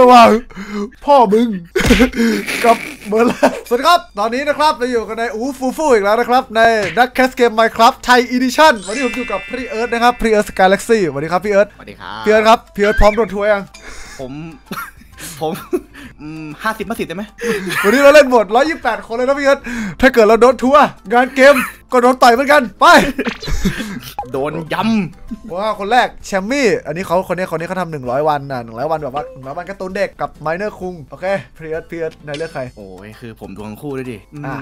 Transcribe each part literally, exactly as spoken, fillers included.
ระหว่างพ่อมึงกับเบอร์ลับสวัสดีครับตอนนี้นะครับเราอยู่กันในอูฟูฟูอีกแล้วนะครับในนักแคสเกม Minecraft Thai Edition วันนี้ผมอยู่กับพี่เอิร์ธนะครับพี่เอิร์ธสกายแล็กซี่สวัสดีครับพี่เอิร์ธสวัสดีครับพี่เอิร์ธครับพี่เอิร์ธพร้อมโดนทัวร์ยังผมผมห้าสิบมาสิบได้ไหมวันนี้เราเล่นหมดหนึ่งร้อยยี่สิบแปดคนเลยนะพี่เอิร์ธถ้าเกิดเราโดนทัวร์งานเกมก็โดนต่อยเหมือนกันไปโดนยำว้าคนแรกแชมมี่อันนี้เขาคนนี้คนนี้เขาทำหนึ่งร้อยวันอ่ะหนึ่งร้อยวันแบบว่าหนึ่งร้อยวันการ์ตูนเด็กกับไมเนอร์คุงโอเคเพียร์เพียร์นายเลือกใครโอ้ยคือผมดวงคู่ด้วยดิอ่า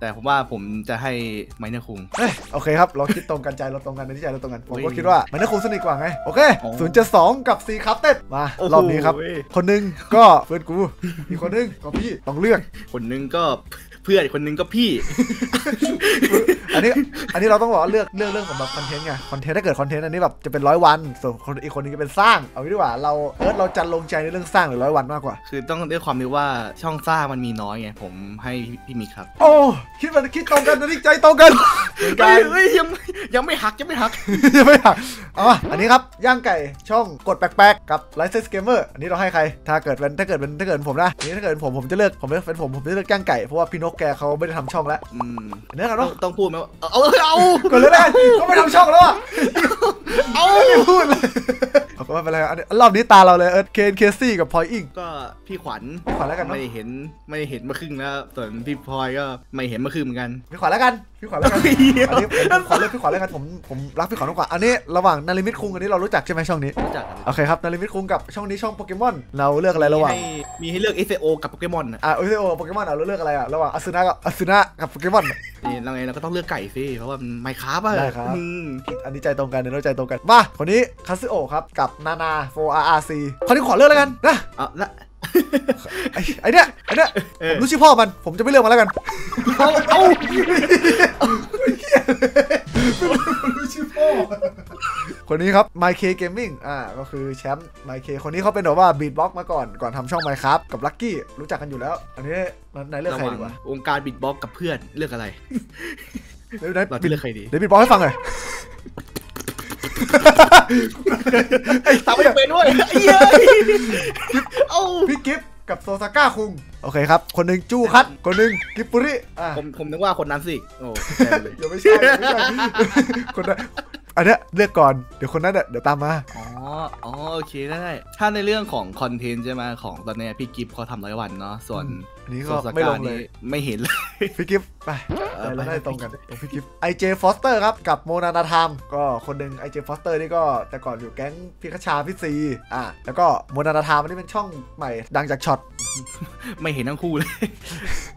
แต่ผมว่าผมจะให้ไมเนอร์คุงเฮ้ยโอเคครับเราคิดตรงกันใจเราตรงกันในที่ใจเราตรงกันผมก็คิดว่าไมเนอร์คุงสนิทกว่าไงโอเคศูนย์เจ็ดสองกับซีครับเต็ดมารอบนี้ครับคนนึงก็เพื่อนกูอีกคนนึงก็พี่ต้องเลือกคนนึงก็เพื่อนคนนึงก็พี่อันนี้อันนี้เราต้องบอกว่าเลือกเลือกเรื่องของแบบคอนเทนต์ไงคอนเทนต์ถ้าเกิดคอนเทนต์อันนี้แบบจะเป็นร้อยวันส่วนคนอีกคนนึงจะเป็นสร้างเอางี้ดีกว่าเราเอิร์ธเราจัดลงใจในเรื่องสร้างหรือร้อยวันมากกว่าคือต้องด้วยความที่ว่าช่องสร้างมันมีน้อยไงผมให้พี่มิกครับโอ้คิดมันคิดตรงกันนะที่ใจตรงกันเฮ้ยยังยังไม่หักยังไม่หักยังไม่หักอ๋ออันนี้ครับย่างไก่ช่องกดแปลกๆกับไลฟ์สไตล์เกมเมอร์อันนี้เราให้ใครถ้าเกิดเป็นถ้าเกิดเป็นถ้าเกิดผมนะนี่ถ้าเกิดผมผมจะเลือกผมเป็นผมผมจะเลือกย่างไก่เพราะว่าพี่นกแกเขาไม่ได้ทำช่องแล้วเนื้อเราต้องพูดไหมว่าเอาเอาก่อนเลยนะก็ไม่ทำช่องแล้วอ่ะเอาไม่พูดเลยเอาก็ไม่เป็นไรอันนี้รอบนี้ตาเราเลยเอิร์ธเคนเคซี่กับพลอยอิงก็พี่ขวัญขวัญแล้วกันไม่เห็นไม่เห็นมาครึ่งแล้วส่วนพี่พลอยก็ไม่เห็นมาครึ่งเหมือนกันพี่ขวัญแล้วกันพี่ขวัญแล้วกันอันนี้ขอเลือกพี่ขวัญแล้วกันผมผมรักพี่ขวัญมากกว่าอันนี้ระหว่างนาริมิตคุงอันนี้เรารู้จักใช่ไหมช่องนี้รู้จักโอเคครับนาริมิตคุงกับช่องนี้ช่องโปเกมอนเราเลือกอะไรระหว่างมีให้เลือกเอสโอกับโปเกมอนอ่ะเอสโอโปเกมอนเอาเราเลือกอะไรอ่ะระหว่างอสุนะกับอสุนะกับโปเกมอนนี่เราไงเราก็ต้องเลือกไก่สิเพราะว่าไมค์ครับได้ครับอันนี้ใจตรงกันเดี๋ยวเราใจตรงกันมาคนนี้คาซิโอครับกับนานา โฟร์ อาร์ อาร์ ซี คนนี้ขอเลือกแล้วกันนะอ่ะละไอเนี้ยไอเนี้ยรู้ชื่อพ่อมันผมจะไม่เลือกมันแล้วกันเอาเอารู้ชื่อพ่อคนนี้ครับ ไมค์ เค Gaming อ่าก็คือแชมป์ ไมค์ เค คนนี้เขาเป็นแบบว่าบีทบ็อกมาก่อนก่อนทำช่อง Minecraft กับ Lucky รู้จักกันอยู่แล้วอันนี้นายเลือกใครดีวะองค์การบีทบ็อกกับเพื่อนเลือกอะไรเดี๋ยวได้พี่เลือกใครดีเดี๋ยวบีทบ็อกให้ฟังหน่อยไอ้สาวยังเป็นด้วยพี่กิฟกับโซซาก้าคุงโอเคครับคนหนึ่งจู้คัดคนหนึ่งกิปุริผมผมนึกว่าคนนั้นสิโอ้อย่าไม่ใช่คนนั้นอันนี้เลือกก่อนเดี๋ยวคนนั้นเดี๋ยวตามมาอ๋ออ๋อโอเคได้ถ้าในเรื่องของคอนเทนต์ใช่ไหมของตอนนี้พี่กิฟเขาทำร้อยวันเนาะส่วนนี่ก็ไม่ลงเลยไม่เห็นเลยพี่กิฟไปเราได้ตรงกันตรงพี่กิฟไอเจฟอสเตอร์ครับกับโมนานาธามก็คนหนึ่งไอเจฟอสเตอร์นี่ก็แต่ก่อนอยู่แก๊งพิคชาพิซีอ่ะแล้วก็โมนานาธามนี่เป็นช่องใหม่ดังจากช็อตไม่เห็นทั้งคู่เลย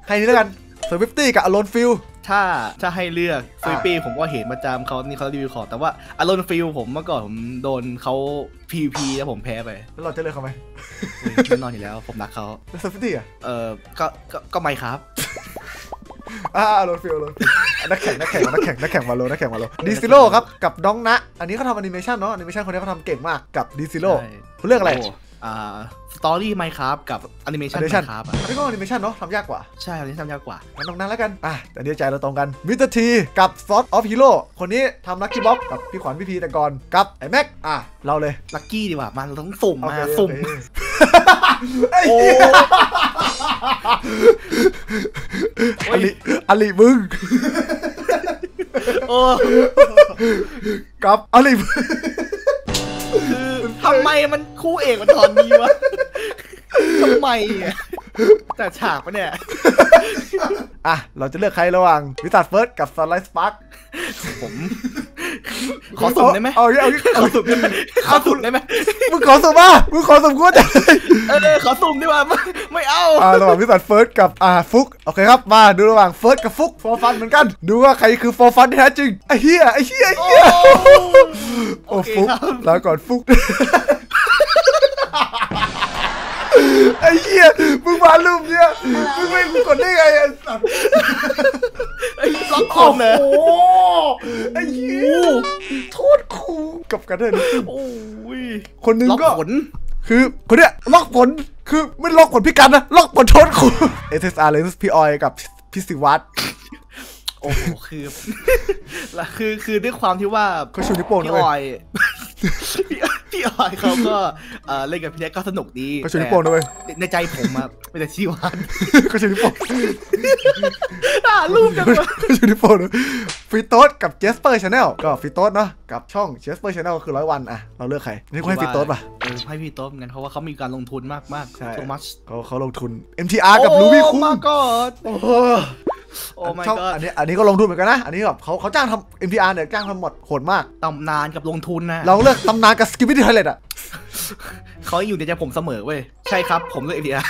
ใครนี้แล้วกันเซอร์วิฟตี้กับอลอนฟิลถ้าถ้าให้เลือกเซอร์วิฟตี้ผมก็เห็นประจำเขานี่เขารีวิวของแต่ว่าอลอนฟิลผมเมื่อก่อนผมโดนเขาพีพีแล้วผมแพ้ไปแล้วเราจะเลือกเขาไหมแน่นอนอยู่แล้วผมรักเขาเซอร์วิฟตี้อ่ะเออก็ก็ไม่ครับอ่าโรนฟิลโรนนักแข่งนักแข่งนักแข่งนักแข่งมาโลนักแข่งมาโลดิซิโลครับกับน้องนะอันนี้เขาทำแอนิเมชันเนาะแอนิเมชันคนนี้เขาทำเก่งมากกับดิซิโลเขาเลือกอะไรอ่าสตอรี่ไมค์ครับกับแอนิเมชันครับอันนี้ก็แอนิเมชันเนาะทำยากกว่าใช่อันนี้ทำยากกว่างั้นตรงนั้นแล้วกันอ่ะแต่เดี๋ยวใจเราตรงกันมิสเตอร์ทีกับซอสออฟฮีโร่คนนี้ทำลัคกี้บ็อกกับพี่ขวัญพี่พีแต่ก่อนกับไอ้แม็กอ่ะเราเลยลัคกี้ดีกว่ามันต้องส่งมาส่งอลิอลิมึงโอ้กับอลิทำไมมันคู่เอกมันตอนนี้วะทำไมอ่ะแต่ฉากปะเนี่ยอ่ะเราจะเลือกใครระหว่างวิสัทเฟิร์สกับซันไลท์สปาร์คผมขอสุ่มได้ไหมเอาเอาขอสุ่มได้ไหมขอสุ่มได้ไหมมึงขอสุ่มป่ะมึงขอสุ่มกูแต่เออขอสุ่มดีกว่าไม่เอาอ่าระหว่างวิสัทเฟิร์สกับอ่าฟุกโอเคครับมาดูระหว่างเฟิร์สกับฟุกฟอร์ฟันเหมือนกันดูว่าใครคือฟอร์ฟันที่แท้จริงไอ้เหี้ยไอ้เหี้ยไอ้เหี้ยโอ้ฟุกแล้วก่อนฟุกไอ้เหี้ยมึงวาดรูปเนี่ยมึงไม่กดได้ไงไอ้สัตว์ไอ้สัตว์ของเนี่ยโอ้ไอ้เหี้ยโทษคูกับกันเลยโอ้ยคนนึงก็คือคนเนี้ยล็อกผลคือไม่ล็อกผลพิการนะล็อกผลโทษคูเอสเอสอาร์เลนส์พี่ออยกับพี่สิวัตรโอ้โหคือคือคือด้วยความที่ว่าเขาชูนิโป้งเลยพี่ออย พี่ออยเขาก็เล่นกับพี่เล็กก็สนุกดีก็ชนิดโป่งด้วยในใจผมอะไม่แต่ชีวันก็ชนิดโป่งอ่ารูปจังเลยก็ชนิดโป่งด้วยฟิโต้กับเจสเปอร์ชาแนลก็ฟิโต้เนาะกับช่องเจสเปอร์ชาแนลคือร้อยวันอะเราเลือกใครนี่ให้ฟิโต้ป่ะให้พี่โต้เหมือนกันเพราะว่าเขามีการลงทุนมากมากโซมัสเขาเขาลงทุน เอ็ม ที อาร์ กับลูบี้คุ้มช่องอันนี้อันนี้ก็ลงทุนเหมือนกันนะอันนี้แบบเขาเขาจ้างทำ เอ็ม ที อาร์ เนี่ยจ้างทำหมดโหดมากตำนานกับลงทุนนะเราเลือกตำนานกับสกิปปิ้งไทยเลยอ่ะเขาอยู่ในใจผมเสมอเว้ยใช่ครับผมเลือก เอ็ม ที อาร์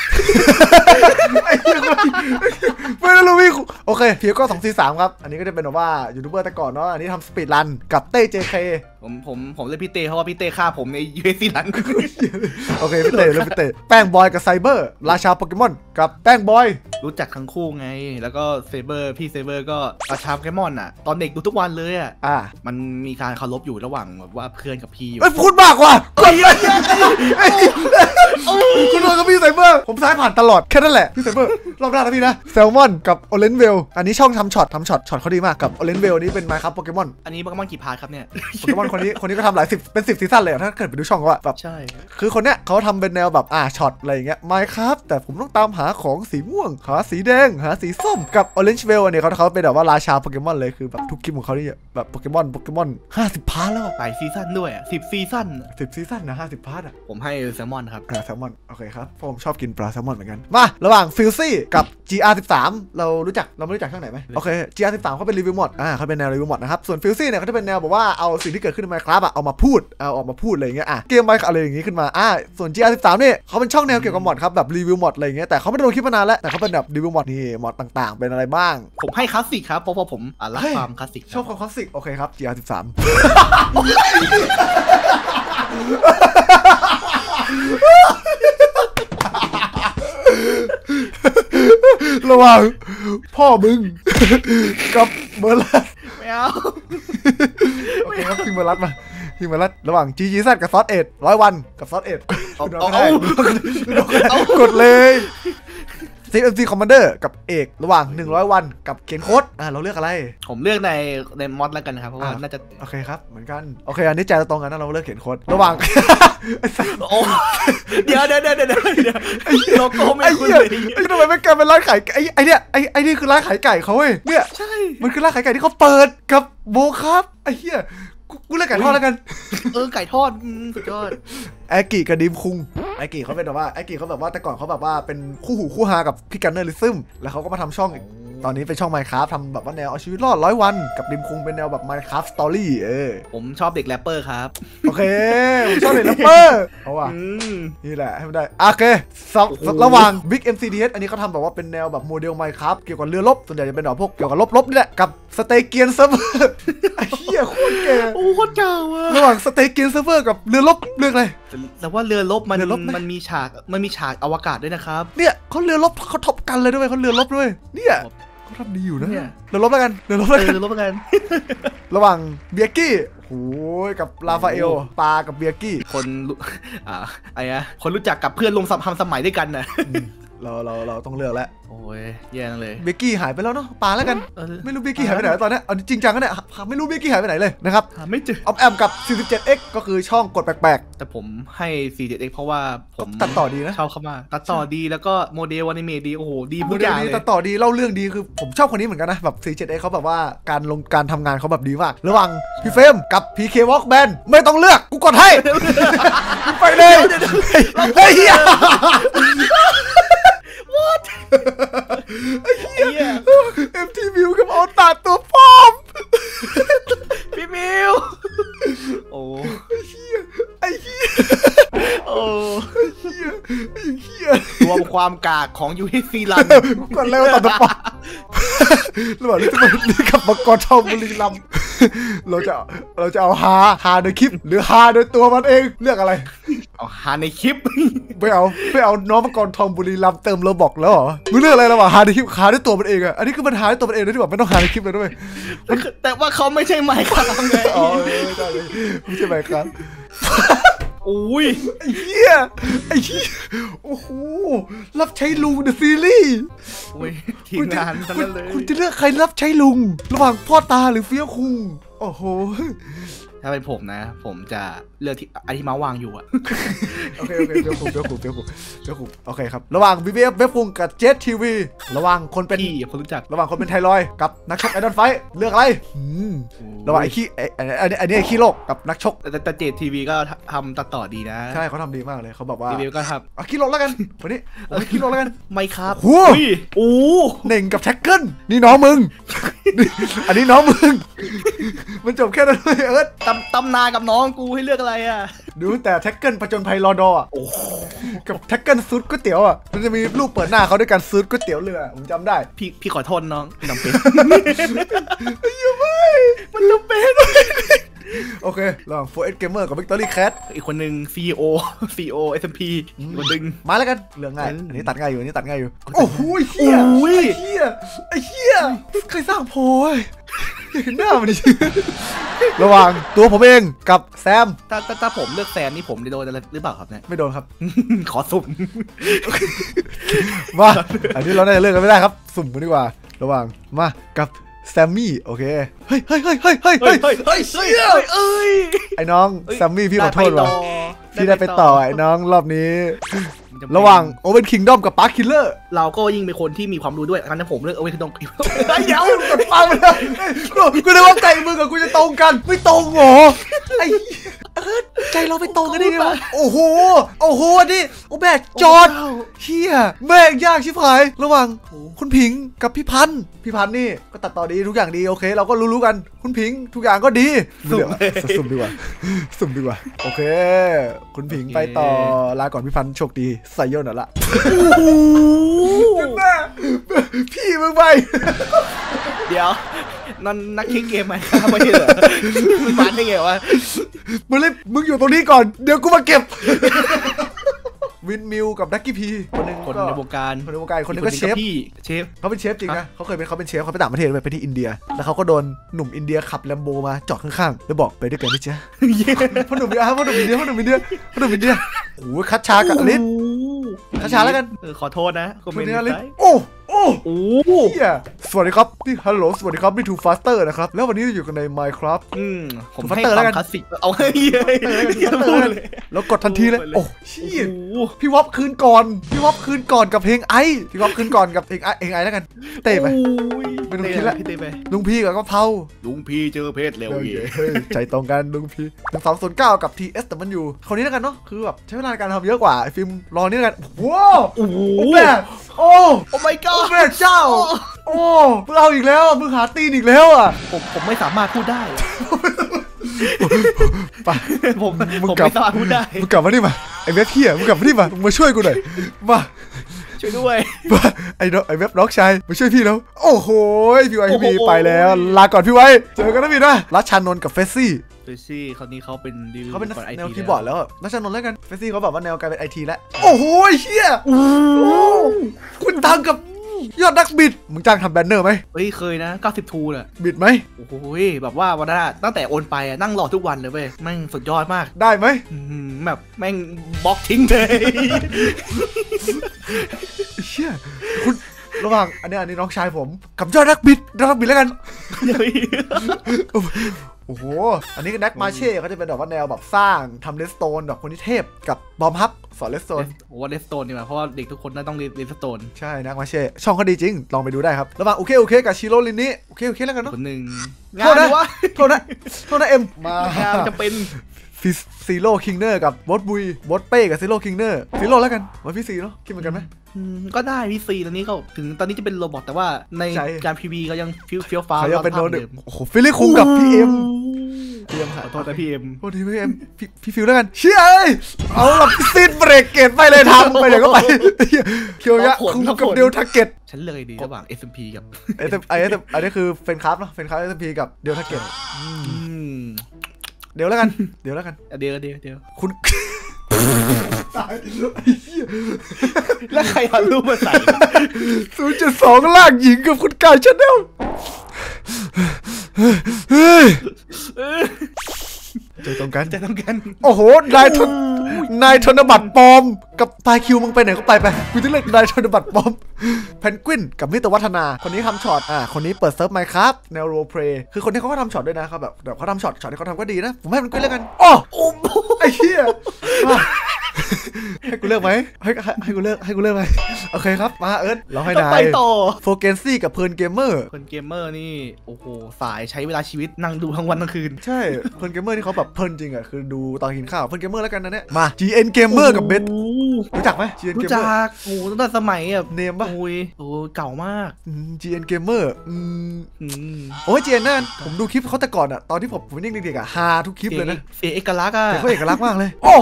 ไม่รู้วิ่งโอเคเพียก็สองสี่สามครับอันนี้ก็จะเป็นแบบว่ายูทูบเบอร์แต่ก่อนเนาะอันนี้ทำสปีดรันกับเต้ เจ เค ผมผมผมเลือกพี่เต้เพราะว่าพี่เต้ฆ่าผมในยูเอซีรันโอเคพี่เต้เลือกพี่เต้แป้งบอยกับไซเบอร์ราชาโปเกมอนกับแป้งบอยรู้จักทั้งคู่ไงแล้วก็ไซเบอร์พี่ไซเบอร์ก็ราชาโปเกมอนอ่ะตอนเด็กดูทุกวันเลยอ่ะอ่ามันมีการเคารพอยู่ระหว่างแบบว่าเพื่อนกับพี่อยู่พูดมากว่ะคุณโดนกับพี่ไซเบอร์ผมซ้ายผ่านตลอดแค่นั้นแหละพี่ไซเบอร์รอบหน้านะพี่นะแซลมอนกับโอเลนเวลอันนี้ช่องทำช็อตทำช็อตช็อตเขาดีมากกับโอเลนเวลนี้เป็นไมค์ครับโปเกมอนอันนี้โปเกมอนกี่พาร์ทครับเนี่ยโปเกมอนคนนี้คนนี้ก็ทำหลายสิบเป็นสิบซีซั่นเลยถ้าเกิดไปดูช่องว่าแบบใช่คือคนเนี้ยเขาทำเป็นแนวแบบอ่าช็อตอะไรอย่างเงี้ยไมค์ครับแต่ผมต้องตามหาของสีม่วงหาสีแดงหาสีส้มกับโอเลนเวลเนี่ยเขาเขาเป็นแบบว่าราชาโปเกมอนเลยคือแบบทุกคลิปของเขานี่แบบโปเกมอนโปเกมอนห้าสิบพาร์ทแล้วหลายซีซั่นด้วยสิบซีซั่นสิบซีซั่นนะห้าสิบพาร์ทอ่ะผมให้แซลมอนครับแซลมอนโอเคครับผมชอบกินปลาแซลมอนเหมือนกันมาระหว่างฟิลซี่กับ จี อาร์ สิบสาม เรารู้จักเราไม่รู้จักช่างไหนไหมโอเค จี อาร์ สิบสาม เขาเป็นรีวิวมอดอ่าเขาเป็นแนวรีวิวมอดนะครับส่วนฟิลซี่เนี่ยเขาจะเป็นแนวแบบว่าเอาสิ่งที่เกิดขึ้นใน Minecraft อะเอามาพูดเอาออกมาพูดอะไรอย่างเงี้ยอ่ะเกม Minecraft อะไรอย่างงี้ขึ้นมาอ่าส่วน จี อาร์ สิบสาม เนี่ยเขาเป็นช่องแนวเกี่ยวกับมอดครับแบบรีวิวมอดอะไรอย่างเงี้ยแต่เขาไม่ได้ลงคลิปมานานแล้วแต่เขาเป็นแบบรีวิวมอดนี่มอดต่างๆเป็นอะไรบ้างผมให้คลาสสิกครับเพราะว่าผมรักความคลาสสิกชอบความคลาสสิกโอเคครับ จี อาร์ สิบสามระหว่างพ่อมึงกับเบอร์ลัสไม่เอาโอเคครับพิมพ์เบอร์ลัสมาพิมพ์เบอร์ลัสระหว่างจีจีแซดกับซอสเอ็ดร้อยวันกับซอสเอ็ดกดเลยซีเอ็มซีคอมมานเดอร์กับเอกระหว่างหนึ่งร้อยวันกับเขียนโค้ดอ่าเราเลือกอะไรผมเลือกในในมอดแล้วกันครับเพราะว่าน่าจะโอเคครับเหมือนกันโอเคอันนี้ใจเราตรงกันนะเราเลือกเขียนโค้ดระหว่างเดี๋ยวเดี๋ยวเดี๋ยวเดี๋ยวโลโก้ไม่คุ้นเลยไอ้ทำไมไม่กลายเป็นร้านขายไอ้ไอ้เนี่ยไอ้ไอ้นี่คือร้านขายไก่เขาเว้ยเนี่ยใช่มันคือร้านขายไก่ที่เขาเปิดกับโบครับไอ้เหี้ยกูเลือกไก่ทอดแล้วกันเออไก่ทอดสุดยอดไอกิกับดิมคุงไอกิเขาเป็นแบบว่าไอกิเขาแบบว่าแต่ก่อนเขาแบบว่าเป็นคู่หูคู่ฮากับพี่กันเนอร์ลิซึมแล้วเขาก็มาทำช่องตอนนี้เป็นช่อง Minecraft ทำแบบว่าแนวเอาชีวิตรอดร้อยวันกับดิมคุงเป็นแนวแบบ Minecraft Story เออผมชอบเด็กแรปเปอร์ครับโอเคผมชอบเด็กแรปเปอร์เอาว่ะนี่แหละให้มันได้โอเคสับระหว่าง Big เอ็ม ซี ดี เอส อันนี้เขาทำแบบว่าเป็นแนวแบบโมเดล Minecraft เกี่ยวกับเรือรบส่วนใหญ่จะเป็นหน่อพวกเกี่ยวกับรบๆนี่แหละกับสเตเกียนเซิร์ฟเวอร์ไอ้เหี้ยโคตรเก๋โอ้โคตรเจ๋งว่ะระหว่างสเตเกียนเซิร์ฟเวอร์กับเรือรบเรื่องอะไรแต่ว่าเรือรบมันมันมีฉากมันมีฉากอวกาศด้วยนะครับเนี่ยเขาเรือรบเขาท็อปกันเลยด้วยเขาเรือรบด้วยเนี่ยเขาทำดีอยู่นะเรือรบแล้วกันเรือรบแล้วกันเรือรบแล้วกันระหว่างเบียกี้โอ้ยกับราฟาเอลปากับเบียกี้คนอ่าไอ้นะคนรู้จักกับเพื่อนลงสัมพันธ์สมัยด้วยกันนะเราเราเราต้องเลือกแล้วโอ้ยแย่เลยเบกกี้หายไปแล้วเนาะปาแล้วกันไม่รู้เบกกี้หายไปไหนตอนนี้เอาจริงจังกันเนี่ยไม่รู้เบกกี้หายไปไหนเลยนะครับไม่เจอออมแอมกับ สี่สิบเจ็ดเอ็กซ์ ก็คือช่องกดแปลกๆแต่ผมให้ สี่สิบเจ็ดเอ็กซ์ เพราะว่าผมตัดต่อดีนะชอบเข้ามาตัดต่อดีแล้วก็โมเดลอนิเมะดีโอ้โหดีทุกอย่างเลยตัดต่อดีเล่าเรื่องดีคือผมชอบคนนี้เหมือนกันนะแบบ สี่สิบเจ็ดเอ็กซ์ เขาแบบว่าการลงการทำงานเขาแบบดีมากระหว่างพี่เฟรมกับ พี เค Walkman ไม่ต้องเลือกกูกดให้ไปเลยไอ้เหี้ยไอ้เหี้ย เอ็ม ที มิวกับออตาตัวปลอมพี่มิวโอ้ไอ้เหี้ยไอ้เหี้ยโอ้ไอ้เหี้ยไอ้เหี้ยรวมความกากของยูเอสซีรันก่อนแล้วตัดตัวปลอมระหว่างนี้จะมาดีกับมังกรทองบุรีรัมย์เราจะเราจะเอาฮาฮาในคลิปหรือฮาโดยตัวมันเองเลือกอะไรเอาฮาในคลิปไม่เอาไม่เอาน้องมังกรทองบุรีรัมย์เติมโรบอกแล้วเหรอมึงเลือกอะไรระหว่างฮาในคลิปฮาด้วยตัวมันเองอะอันนี้คือมันฮาด้วยตัวมันเองเลยที่แบบไม่ต้องฮาในคลิปเลยด้วยแต่ว่าเขาไม่ใช่ไมค์ครับไงอ๋อไม่ใช่ไมค์ครับโอ้ยไอ้เหี้ยไอ้เหี้ยโอ้โหรับใช้ลุงเดอะซีรีส์โอ้ยทีมงานทั้งนั้นเลยคุณจะเลือกใครรับใช้ลุงระหว่างพ่อตาหรือเฟี้ยวคุงโอ้โห ถ้าเป็นผมนะผมจะเลือกที่ไอที่เมาส์วางอยู่อะโอเคโอเคเบี้ยวคุกเบี้ยวคุกเบี้ยวคุกเบี้ยวคุกโอเคครับระหว่างบีบีเอฟเว็บคุงกับเจ็ตทีวีระหว่างคนเป็นที่คนรู้จักระหว่างคนเป็นไทรอยกับนักชกไอดอลไฟเลือกอะไรระหว่างไอขี้ไออันนี้ไอนี่ไอขี้โลกกับนักชกแต่แต่เจ็ตทีวีก็ทำตัดต่อดีนะใช่เขาทำดีมากเลยเขาบอกว่าบีบีเอฟก็ทำเอาขี้โลกแล้วกันวันนี้เอาขี้โลกแล้วกันไม่ครับโอ้ยโอ้เน่งกับแท็กเกิลนี่น้องมึงอันนี้น้องมึงมันจบแค่นั้นเลยเอิร์ธตำตำนากับน้องกูให้เลือกอะไรอ่ะดูแต่แท็กเกิลประจนภัยรอดอ่ะกับแท็กเกิลซุดก๋วยเตี๋ยวอ่ะมันจะมีรูปเปิดหน้าเขาด้วยการซุดก๋วยเตี๋ยวเรือผมจำได้พี่พี่ขอโทษน้องน้ำเป็นอยู่ไหมมันน้ำเป็นโอเคลอง โฟร์ เอส Gamer กับ Victory Cat อีกคนหนึ่ง ซี อี โอ ซี อี โอ เอส เอ็ม พี อีกคนหนึ่งมาแล้วกันเหลือง่ายอันนี้ตัดง่ายอยู่อันนี้ตัดง่ายอยู่โอ้โหเฮียเฮียไอ้เฮียเคยสร้างโพยเห็นหน้ามันดิระหว่างตัวผมเองกับแซมถ้าถ้าผมเลือกแซมนี่ผมได้โดนอะไรหรือเปล่าครับเนี่ยไม่โดนครับขอสุ่มมาอันนี้เราได้เลือกกันไม่ได้ครับสุ่มกันดีกว่าระหว่างมากับแซมมี่โอเคเฮ้ยเฮ้ยเฮ้ยเฮ้ยเฮ้ยเฮ้ยเฮ้ยเฮ้ยเฮ้ยไอ้น้องแซมมี่พี่ขอโทษว่ะพี่ได้ไปต่อไอ้น้องรอบนี้ระหว่างโอเว่นคิงด้อมกับปาร์คคิลเลอร์เราก็ยิ่งเป็นคนที่มีความรู้ด้วยงั้นผมเลือกโอเว่นคิงด้อมไอ้เหี้ยกดฟังเลยกูได้ว่าใจมึงกับกูจะตรงกันไม่ตรงหรอไอ้ใจเราไปตรงกันได้ไงวะโอ้โหโอ้โหนี่โอ้แม่จอดเฮียแม่ยากชิบหายระหว่างคุณพิงกับพี่พันพี่พันนี่ก็ตัดต่อดีทุกอย่างดีโอเคเราก็รู้ๆกันคุณพิงทุกอย่างก็ดีสุ่มสุ่มดีกว่าสุ่มดีกว่าโอเคคุณพิงไปต่อลาก่อนพี่พันโชคดีใส่ย่นหน่อยละพี่มึงไปเดี๋ยวนั่นนักคิกเกมไหมไม่ใช่เหรอมันมันได้ไงวะมึงเลยมึงอยู่ตรงนี้ก่อนเดี๋ยวกูมาเก็บวินมิวกับดักกี้พีคนหนึ่งคนในวงการคนในวงการคนหนึ่งก็เชฟเชฟเขาเป็นเชฟจริงนะเขาเคยเป็นเขาเป็นเชฟเขาไปต่างประเทศไปที่อินเดียแล้วเขาก็โดนหนุ่มอินเดียขับแลมโบมาจอดข้างๆแล้วบอกไปด้วยกันพี่เจ้าพ่อหนุ่มอินเดียพ่อหนุ่มอินเดียพ่อหนุ่มอินเดียพ่อหนุ่มอินเดียโอ้โหคัตชากับอลิสคัตชาแล้วกันขอโทษนะคอมเมนต์อลิสโอ้โอ้โหสวัสดีครับนี่ฮัลโหลสวัสดีครับนี่ทูฟาสเตอร์นะครับแล้ววันนี้อยู่กันใน Minecraft อืมผมฟาสเตอร์แล้วกันคลาสสิกเอาให้เยอะเลยแล้วกดทันทีเลยโอ้ชี้พี่วับคืนก่อนพี่วับคืนก่อนกับเพลงไอพี่วับคืนก่อนกับเพลงไอเองไอแล้วกันเตะไปไม่ต้องคิดละลุงพี่กับก็เผาลุงพี่เจอเพศเร็วเยอะใจตรงกันลุงพี่หนึ่งสองศูนย์เก้ากับทีเอสแต่มันอยู่คราวนี้แล้วกันเนาะคือแบบใช้เวลาในการทำเยอะกว่าฟิล์มรอนี้แล้วกันว้าวโอ้โหโอ้โอ้ไม่ก็แม่เจ้าโอ้เราอีกแล้วมึงหาตีนอีกแล้วอ่ะผมผมไม่สามารถพูดได้ไปผมผมไม่สามารถพูดได้มึงกลับมาดิมาไอ้เว็บเหี้ยมึงกลับมาดิมามึงมาช่วยกูหน่อยมาช่วยด้วยไอ้ไอ้เว็บน้องชายมาช่วยพี่แล้วโอ้โหพี่ไว้พี่ไปแล้วลาก่อนพี่ไว้เจอกันนะพี่นะรัชชานนท์กับเฟซซี่เฟซซี่คราวนี้เขาเป็นดีเขาเป็นแนวคีย์บอร์ดแล้วรัชชานนท์แล้วกันเฟซซี่เขาบอกว่าแนวกลายเป็นไอทีแล้วโอ้โหเหี้ยคุณตังกับยอดนักบิดมึงจ้างทำแบนเนอร์ไหมเฮ้ยเคยนะเก้าสิบทูน่ะบิดไหมโอ้โหแบบว่าวันนั้นตั้งแต่โอนไปอะนั่งรอทุกวันเลยเว้ยแม่งสุดยอดมากได้ไหมแบบแม่งบล็อกทิ้งเลยเชี่ยคุณระหว่างอันนี้อันนี้น้องชายผมกับยอดนักบิดนักบิดแล้วกันโอ้โหอันนี้ก็แน็กมาเช่เขาจะเป็นแบบว่าแนวแบบสร้างทำเลสโตนแบบคนที่เทพกับบอมฮับสอนเลสโตนโอ้ว่าเลสโตนนี่มาเพราะว่าเด็กทุกคนน่าต้องเรียนเลสโตนใช่แน็กมาเช่ช่องเขาดีจริงลองไปดูได้ครับระหว่างโอเคโอเคกับชิโร่ลินนี่โอเคโอเคแล้วกันเนาะคนหนึ่งโทษนะโทษนะโทษนะเอ็มมาจะเป็นซีโร่คิงเนอร์กับบอสบุยบอสเป้กับซีโร่คิงเนอร์ซีโร่แล้วกันวันพี่ซีเนาะคิดเหมือนกันไหมก็ได้พี่ซีตอนนี้ก็ถึงตอนนี้จะเป็นโรบอทแต่ว่าในการพีบีก็ยังฟิวเฟียวฟ้าเขายังเป็นโรบอทโอ้โหฟิลลี่คุงกับพี่เอ็มพี่เอ็มค่ะขอโทษแต่พี่เอ็มโทษทีพี่เอ็มพี่ฟิวแล้วกันเชี่ยเอาหลับซีดเบรกเกตไปเลยทำไปเดี๋ยวก็ไปเคียวยะคุงกับเดลทาเกตฉันเลยดีระหว่าง เอส เอ็ม พี กับไอ้ไอ้อันนี้คือเฟนคราฟเนาะเฟนคราฟ เอส เอ็ม พี กับเดลทาเกตเดี๋ยวแล้วกันเดี๋ยวแล้วกันเดี๋ยวเดี๋ยวเดี๋ยวคุณแล้วใครเอารูปมาใส่ ศูนย์จุดสอง ลากหญิงกับคุณกายชาแนลใจตรงกันใจตรงกันโอ้โหนายท นายธนบัตรปลอมกับตายคิวมึงไปไหนก็ไปไปกูจะเลือกนายธนบัตรปลอมเพนกวินกับนิตวัฒนาคนนี้ทำช็อตอ่าคนนี้เปิดเซิร์ฟไมค์ครับแนวโรเพลย์คือคนที่เขาก็ทำช็อตด้วยนะครับแบบแบบเขาทำช็อตช็อตที่เขาทำก็ดีนะผมให้เพนกวินแล้วกันอ๋อโอ้โหไอ้เหี้ยให้กูเลิกไหมให้ให้กูเลิกให้กูเลิกไหมโอเคครับมาเอิร์ธเราให้นายโฟเกนซี่กับเพลินเกมเมอร์เพลินเกมเมอร์นี่โอ้โหสายใช้เวลาชีวิตนั่งดูทั้งวันทั้งคืนใช่เพลินเกมเมอร์ที่เขาแบบเพลินจริงอ่ะคือดูตอนกินข้าวเพลินเกมเมอร์แล้วกันนะเนี่ยมา จี เอ็น Gamer กับเบสรู้จักไหม จี เอ็น Gamer รู้จักโอ้ตั้งแต่สมัยแบบเนมป่ะโอ้ยโอ้เก่ามาก จี เอ็น Gamer อืมโอ้ย จี เอ็น นั่นผมดูคลิปเขาแต่ก่อนอ่ะตอนที่ผมผมยังเด็กๆอ่ะฮาทุกคลิปเลยนะเอกลักษณ์อ่ะเขาเอกลักษณ์มากเลยโอ้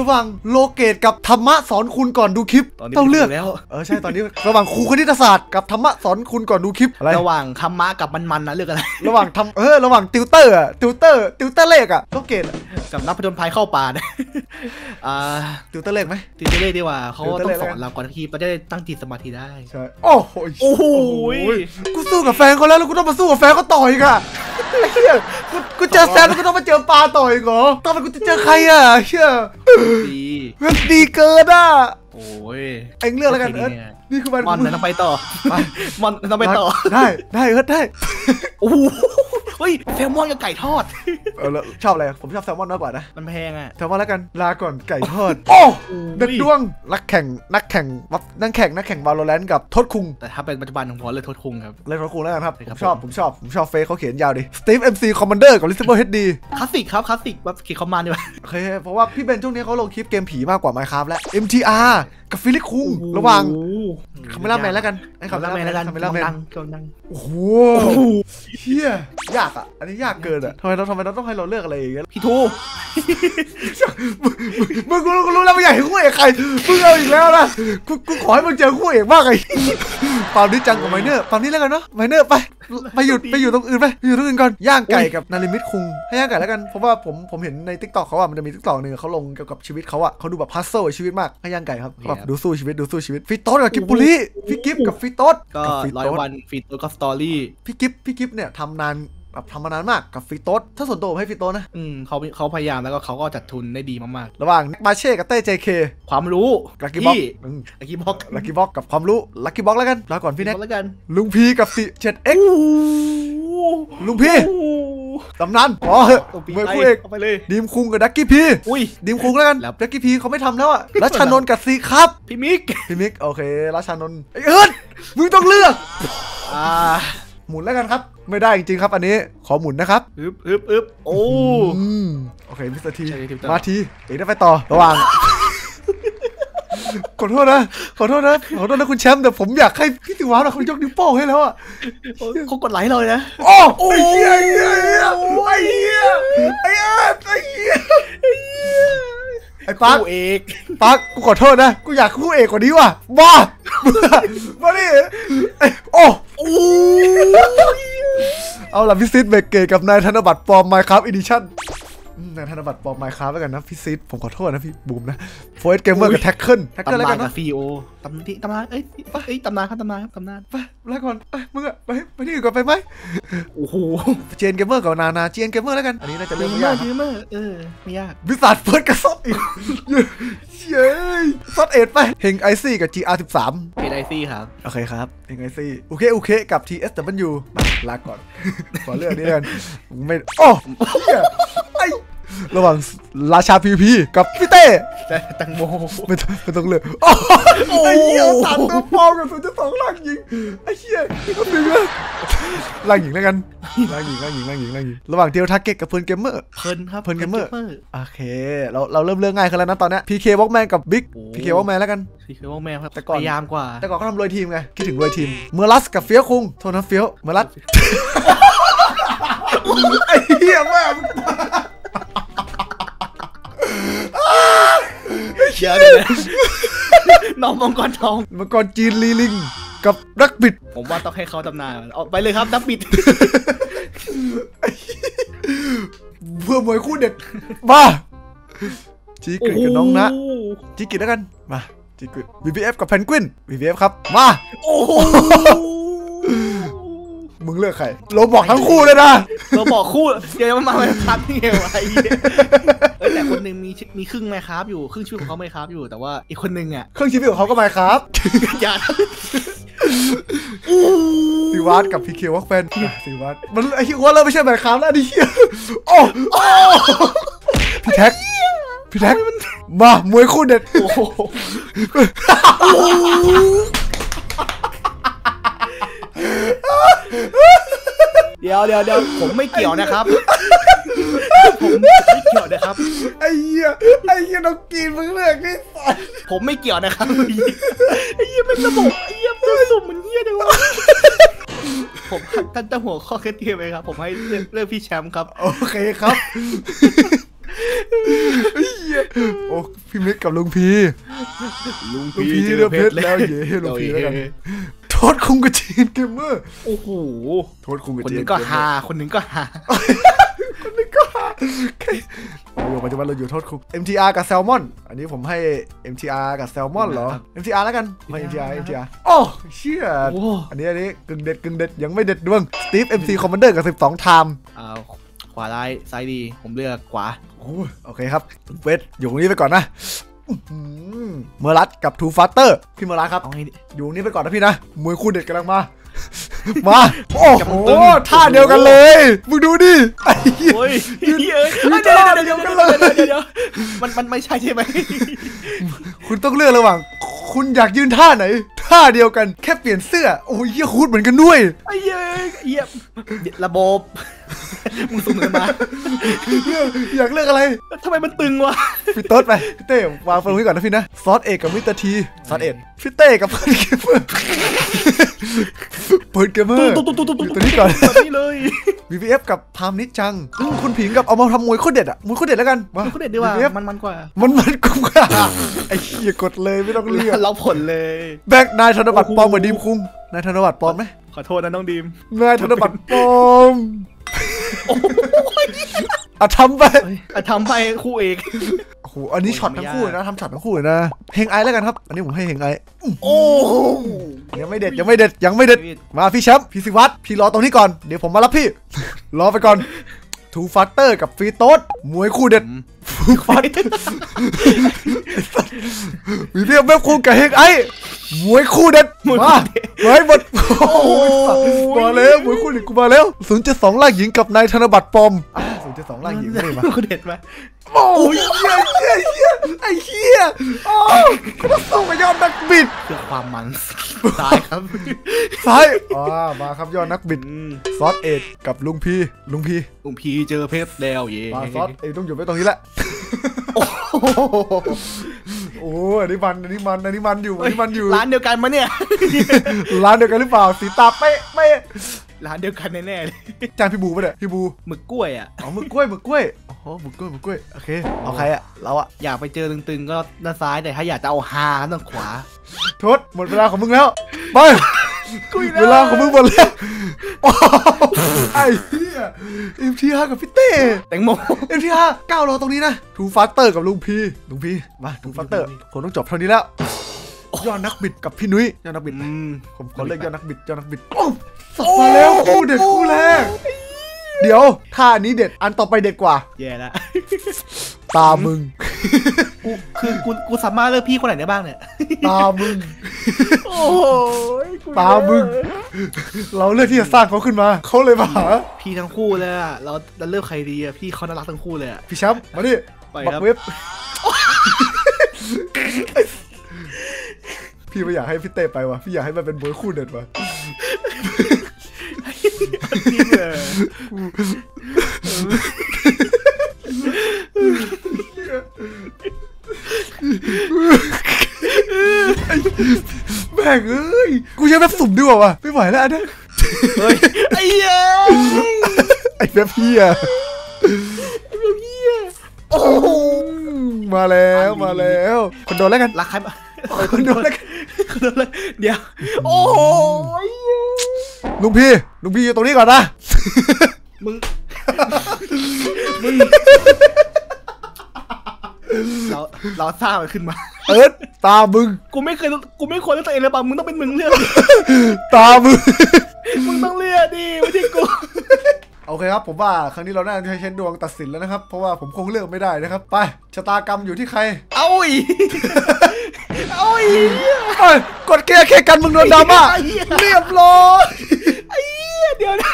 ระหว่างโลเกตกับธรรมะสอนคุณก่อนดูคลิปต้องเลือกแล้วเออใช่ตอนนี้ระหว่างครูคณิตศาสตร์กับธรรมะสอนคุณก่อนดูคลิประหว่างธรรมะกับมันๆนะเลือกอะไรระหว่างทำเออระหว่างติวเตอร์อะติวเตอร์ติวเตอร์เลขอะโลเกตกับนักผจญภัยเข้าป่าเนี่ยอ่าติวเตอร์เลขไหมติวเตอร์เลขดีกว่าเขาต้องสอนเราก่อนทีเราจะได้ตั้งจิตสมาธิได้ใช่โอ้โหโอ้โหกูสู้กับแฟนเขาแล้วแล้วกูต้องมาสู้กับแฟนเขาต่ออีกอะไอ้เหี้ยกูกูเจอแซมแล้วกูต้องมาเจอปลาต่ออีกเหรอตอนนั้นกูจะเจอใครอะเหี้ยดีมันดีเกินอ่ะโอ้ยเอ็งเลือกแล้วกันเอิร์ธนี่คือมันมันต้องไปต่อมันต้องไปต่อได้ได้เอิร์ธได้โอ้ยแซลมอนกับไก่ทอดเออชอบอะไรผมชอบแซลมอนมากกว่านะมันแพงอ่ะแซลมอนแล้วกันลาก่อนไก่ทอดโอ้เด็ดดวงนักแข่งนักแข่งนักแข่งนักแข่งวาโลแรนต์กับทศคุงแต่ถ้าเป็นปัจจุบันของพอเลยทศคุงครับเลยทศคุงแล้วกันครับผมชอบผมชอบผมชอบเฟซเขาเขียนยาวดิสตีฟเอ็มซีคอมมานเดอร์กับลิซเบอร์เฮดดีคลาสสิกครับคลาสสิกแบบเขียนคอมมานด์ด้วยโอเคเพราะว่าพี่เบนช่วงนี้เขาลงคลิปเกมผีมากกว่าไมค์ครับและ เอ็ม ที อาร์ กับฟิลิปคุงระหว่างคาเมล่าแมนแล้วกันไอ้คาเมล่าแมนแล้วกันคาเมล่าแมนโอ้โหเฮียยากอ่ะอันนี้ยากเกินอ่ะทำไมเราทำไมเราต้องให้เราเลือกอะไรอย่างเงี้ยพี่ทูมึงกูรู้แล้วมึงอยากเห็นคู่เอกใครมึงเอาอีกแล้วนะกูกูขอให้มึงเจอคู่เอกมากไอ้ปาล์มนี่จังกับไมเนอร์ปาล์มนี่แล้วกันเนาะไมเนอร์ไปไปหยุดไปอยู่ตรงอื่นไปอยู่ตรงอื่นก่อนย่างไก่กับนาริมิตคุงให้ย่างไก่แล้วกันเพราะว่าผมผมเห็นในทิกตอกเขาอ่ะมันจะมีทิกตอกหนึ่งเขาลงเกี่ยวกับชีวิตเขาอ่ะเขาดูแบบพัซเซิลชีวิตมากให้ย่างไก่ครับแบบดูสู้ชีวิตดูสู้ชีวิตฟิโต้กับกิบบุรีพี่กิฟกับฟิโต้ก็ร้อยวันฟิโต้ก็สตอรี่พี่กิฟพี่กิฟเนี่ยทำนานแบบทำมานานมากกับฟิโต้ถ้าส่วนตัวผมให้ฟิโต้นะอืมเขาเขาพยายามแล้วก็เขาก็จัดทุนได้ดีมากๆระหว่างมาเช่กับเต้เจเคความรู้ลักกี้บ็อกลักกี้บ็อกลักกี้บ็อกกับความรู้ลักกี้บ็อกแล้วกันลาก่อนพี่แน็กลุงพีกับสิเจ็ดเอ็กลุงพีตำนานอ๋อเมื่อคู่เอกดีมคุงกับดักกี้พีอุ้ยดีมคุงแล้วกันดักกี้พีเขาไม่ทำแล้วอะรัชนนท์กับซีครับพี่มิกพี่มิกโอเครัชนนท์ไอ้เอิร์ธมึงต้องเลือกอ่าหมุนแล้วกันครับไม่ได้จริงๆครับอันนี้ขอหมุนนะครับอึบอึบอึบโอ้โอเคมิสเตอร์ทีมาทีเอกได้ไปต่อระหว่างขอโทษนะขอโทษนะขอโทษนะคุณแชมป์แต่ผมอยากให้พี่ติวาเราเขายกนิ้วโป้งให้แล้วอ่ะเขากดไลค์เลยนะโอ้โหไอ้เหี้ยไอ้เหี้ยไอ้เอิร์ธไอ้เหี้ยไอ้ปั๊กเอกปั๊กกูขอโทษนะกูอยากคู่เอกกว่านี้ว่ะบ้าบ้าดิโอ้โอ้เอาล่ะพี่ซิดเบเกตกับนายธนบัตรปลอมไมค์ครับอีดิชั่นนายธนบัตรปลอมไมค์ครับแล้วกันนะพี่ซิดผมขอโทษนะพี่บูมนะโฟร์เอสเกมเมอร์กับแท็กเกิลแท็กเกิลแล้วกันนะฟีโอตำที่ตำนานเอ้ยเอ้ยตำนานครับตำนานครับตำนานไปแล้วก่อนไปมึงอะไปไปนี่ก่อนไปไหมโอ้โหเจนเกมเมอร์กับนานาเจนเกมเมอร์แล้วกันอันนี้น่าจะเรื่องไม่ยากเออไม่ยากวิสัทเฟิร์สกับซอสอีกเย้ซอสเอ็ดไปเฮงไอซี่กับ จี อาร์ สิบสาม เฮงไอซี่ครับโอเคครับเฮงไอซี่โอเคโอเคกับ ที เอส ดับเบิลยู ลาก่อนขอเลือกนี่กันไม่โอ้ไอระหว่างราชาพีพีกับพี่เต้แตงโมไม่ต้องเลยโอ้ไอ้เหี้ยสามตัวปอมกับสุดจะสองล่างหญิงไอ้เหี้ยก็หนึ่งเลยล่างหญิงแล้วกันล่างหญิงล่างหญิงล่างหญิงล่างหญิงระหว่างเดียวทาร์เก็ตกับเพิร์นเกมเมอร์เพิร์นครับเพิร์นเกมเมอร์โอเคเราเราเริ่มเรื่องง่ายขึ้นแล้วนะตอนนี้พีเควอล์กแมนกับบิ๊กพีเควอล์กแมนแล้วกันพีเควอล์กแมนครับแต่ก่อนพยายามกว่าแต่ก่อนก็ทำรวยทีมไงคิดถึงรวยทีมเมอรัสกับเฟี้ยวคุงโทนะเฟี้ยวเมอรัสไอ้เหี้ยแม่เยอะเลยน้องมังกรทองมังกรจีนลีลิงกับนักบิดผมว่าต้องให้เขาตำนานออกไปเลยครับนักบิดเพื่อมวยคู่เด็ดมาจีกิดกับน้องนะจีกิดแล้วกันมาจีกิด บี บี เอฟ กับเพนกวิน บี บี เอฟ ครับมาโอ้มึง เลือกใครโรบอกทั้งคู่เลยนะโรบอกคู่เดี๋ยวมันมาเป็นพัดนี่ไงวะไอ้แต่คนหนึ่งมีมีครึ่งไมค์ครับอยู่ครึ่งชีวิตของเขาไมค์ครับอยู่แต่ว่าอีกคนหนึ่งอ่ะครึ่งชีวิตของเขาก็ไมค์ครับอย่าซีวัตกับพีเคียวว่าแฟนซีวัตมันไอ้ที่ว่าเราไม่ใช่ไมค์ครับแล้วดิโอ้โอ้พี่แท็กพี่แท็กมามวยคู่เด็ดเดี๋ยวเดี๋ยวเดี๋ยวผมไม่เกี่ยวนะครับผมไม่เกี่ยวนะครับไอ้เหี้ยไอ้เหี้ยน้องกินมึงเลือกนี่ผมไม่เกี่ยวนะครับไอ้เหี้ยไม่ระบบไอ้เหี้ยไม่สุ่มมันเหี้ยเลยวะผมตั้งแต่หัวข้อแค่เทียมเลยครับผมให้เลือกพี่แชมป์ครับโอเคครับโอ้พี่มิกกับลุงพีลุงพีเลือกเพชรแล้วเย่ให้ลุงพีแล้วกันโทษคุงกระจีนเกมเมอร์โอ้โหโทษคุงกระจีนคนนึงก็หาคนนึงก็หาคนนึงก็หาอยู่ปัจจุบันเราอยู่โทษคุง เอ็ม ที อาร์ กับแซลมอนอันนี้ผมให้ เอ็ม ที อาร์ กับแซลมอนเหรอ เอ็ม ที อาร์ แล้วกันไม่ เอ็ม ที อาร์ เอ็ม ที อาร์ โอ้เชี่ยอันนี้อันนี้กึ่งเด็ดกึ่งเด็ดยังไม่เด็ดดวงสตีฟ เอ็ม ซี คอมมานเดอร์กับสิบสองไทม์ขวาร้ายซ้ายดีผมเลือกขวาโอเคครับเวทอยู่ตรงนี้ไปก่อนนะเมอรัสกับทูฟัตเตอร์พี่เมอรัสครับอยู่ตรงนี้ไปก่อนนะพี่นะมวยคู่เด็ดกำลังมามาโอ้โหท่าเดียวกันเลยมึงดูดิไอ้เหี้ยยืนท่าเดียวกันเลยมันมันไม่ใช่ใช่ไหมคุณต้องเลือกระหว่างคุณอยากยืนท่าไหนท่าเดียวกันแค่เปลี่ยนเสื้อโอ้ยเหี้ยคูดเหมือนกันด้วยไอ้เหี้ยเหี้ยระบบมึงสุ่มกันมาอยากเลือกอะไรทำไมมันตึงวะพี่เติร์ดไปพี่เต้วางฟังให้ก่อนนะพี่นะซอสเอกกับมิสเตอร์ทีซอสเอกพี่เต้กับเพื่อนเกมเมอร์เปิดเกมเมอร์ตัวนี้ก่อนตัวนี้เลย วี พี เอฟ กับพามนิจังคุณผิงกับเอามาทำมวยโคตรเด็ดอะมวยโคตรเด็ดแล้วกันมวยโคตรเด็ดดีกว่ามันมันกว่ามันมันกว่าไอ้เหี้ยกดเลยไม่ต้องเลือกเราผลเลยแบกนายธนบัตรปลอมเหมือนดีมคุ้งนายธนบัตรปลอมไหมขอโทษนะน้องดีมนายธนบัตรปลอมอ่ะทำไปอ่ะทำไปคู่เอกโอ้โหอันนี้ช็อตทั้งคู่นะทำช็อตทั้งคู่นะเฮงไอแล้วกันครับอันนี้ผมให้เฮงไอโอ้ยังไม่เด็ดยังไม่เด็ดยังไม่เด็ดมาพี่แชมป์พี่ศิวัตรพี่รอตรงนี้ก่อนเดี๋ยวผมมารับพี่รอไปก่อนทูฟัตเตอร์กับฟรีโต้มวยคู่เด็ดฟูฟัตวิเลียมแบบคู่กับเฮงไอมวยคู่เด็ดมาเฮ้ยหมดมาแล้วมวยคู่เด็ดกูมาแล้วศูนย์เจ็ดสองล่างหญิงกับนายธนบัตรปลอมศูนย์เจ็ดสองล่างหญิงเลยมาคู่เด็ดไหมโอ้ยเฮียเฮียเฮียไอเฮียโอ้ก็ต้องส่งไปยอดนักบิดเพื่อความมันซ้ายครับซ้ายอ๋อมาครับยอดนักบิดซอสเอ็ดกับลุงพีลุงพีลุงพีเจอเพชรแล้วเย่มาซอสเอ็ดต้องอยู่ไว้ตรงนี้แหละโอ้อันนี้มันอันนี้มันอันนี้มันอยู่อันนี้มันอยู่ร้านเดียวกันมาเนี่ยร้านเดียวกันหรือเปล่าสีตาเป๊ะเป๊ะร้านเดียวกันแน่ๆเลยจ้างพี่บูป่ะเนี่ยพี่บูหมึกกล้วยอ่ะอ๋อหมึกกล้วยหมึกกล้วยโอ้โหหมึกกล้วยหมึกกล้วยโอเคเอาใครอ่ะเราอ่ะอยากไปเจอตึงๆก็ด้านซ้ายแต่ถ้าอยากจะเอาฮาด้านขวาทดหมดเวลาของมึงแล้วไปเวลาของมึงหมดแล้วไอ้เหี้ย เอ็ม ที อาร์ กับพี่เต้แตงโม เอ็ม ที อาร์ ก้าวรอตรงนี้นะทูฟัตเตอร์กับลุงพีลุงพีมาทูฟัตเตอร์คนต้องจบเท่านี้แล้วยอดนักบิดกับพี่นุ้ยยอดนักบิดผมขอเลือกยอดนักบิดยอดนักบิดโอ้มาแล้วคู่เด็ดคู่แรกเดี๋ยวท่านี้เด็ดอันต่อไปเด็ดกว่าแย่ละตามึงกูคือกูกูสามารถเลือกพี่คนไหนได้บ้างเนี่ยตามึงโอ้ยตามึงเราเลือกที่จะสร้างเขาขึ้นมาเขาเลยมาหาพี่ทั้งคู่เลยอ่ะเราจะเลือกใครดีอ่ะพี่เขาน่ารักทั้งคู่เลยอ่ะพี่แชมป์มาดิบักเว็บพี่ไม่อยากให้พี่เต้ไปว่ะพี่อยากให้มันเป็นมวยคู่เด็ดว่ะแม่งเอ้ยกูใช้แบบสุ่มดีกว่าวะไม่ไหวแล้วนะเฮ้ยไอ้เอ้ยไอ้แบบเหี้ยไอ้แบบเหี้ยโอ้มาแล้วมาแล้วคนโดนแล้วกันรักใครมาคนโดนแล้วกันคนโดนเลยเดี๋ยวโอ้ยลุงพี่ลุงพี่อยู่ตรงนี้ก่อนนะมึงมึงเราเราสร้างมันขึ้นมาเอิร์ธตาบึงกูไม่เคยกูไม่ควรเลือกตัวเองเลยป่ะมึงต้องเป็นมึงเลือกตาบึง มึงต้องเลือกดิไม่ใช่กูโอเคครับผมว่าครั้งนี้เราน่าจะใช้ดวงตัดสินแล้วนะครับเพราะว่าผมคงเลือกไม่ได้นะครับไปชะตากรรมอยู่ที่ใครเอาอีเอาอีกดเกลียแค่กันมึงโดนดราม่าเรียบร้อยไอ้เดี๋ยวนะ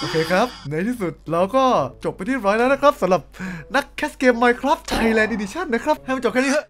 โอเคครับในที่สุดเราก็จบไปที่ร้อยแล้วนะครับสำหรับนักแคสเกม Minecraft Thailand Edition นะครับให้มันจบแค่นี้เถอะ